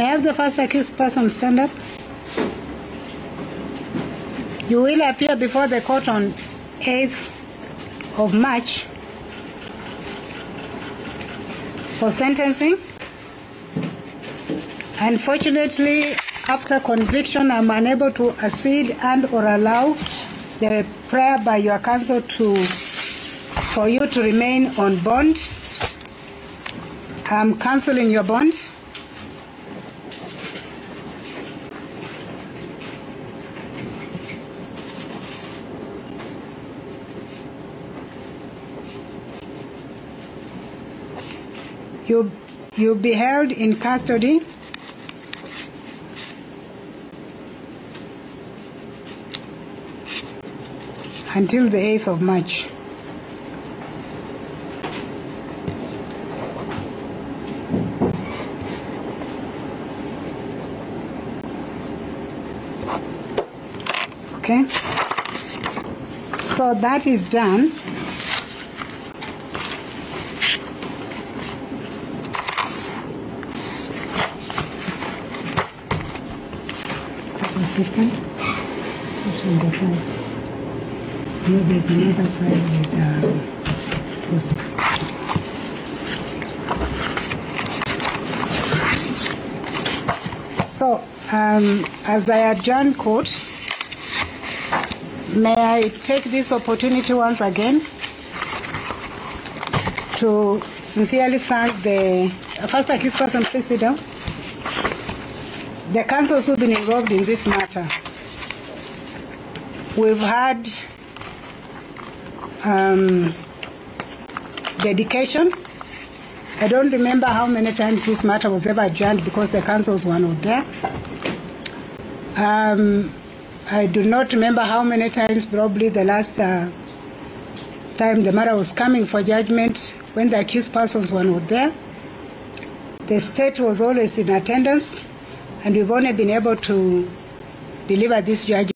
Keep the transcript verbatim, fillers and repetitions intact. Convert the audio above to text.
May I have the first accused person stand up? You will appear before the court on eighth of March for sentencing. Unfortunately, after conviction, I'm unable to accede and or allow the prayer by your counsel to for you to remain on bond. I'm cancelling your bond. You you'll be held in custody. Until the eighth of March. Okay, so that is done. Assistant, that's wonderful. There's another file with um, so um, as I adjourn court, may I take this opportunity once again to sincerely thank the uh, first accused person, please sit down, the counsels who've been involved in this matter. We've had Um, dedication. I don't remember how many times this matter was ever adjourned because the councils were not there. Um, I do not remember how many times, probably the last uh, time the matter was coming for judgment when the accused persons were not there. The state was always in attendance and we've only been able to deliver this judgment.